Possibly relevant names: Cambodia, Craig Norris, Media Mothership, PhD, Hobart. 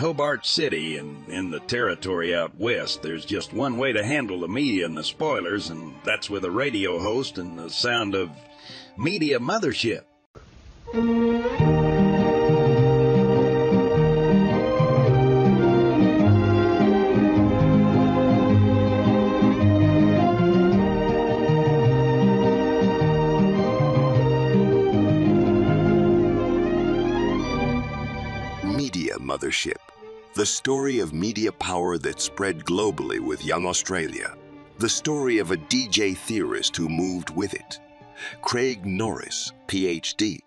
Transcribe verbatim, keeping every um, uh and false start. Hobart City and in the territory out west, there's just one way to handle the media and the spoilers, and that's with a radio host and the sound of Media Mothership. Mothership, the story of media power that spread globally with young Australia, the story of a D J theorist who moved with it, Craig Norris, P H D,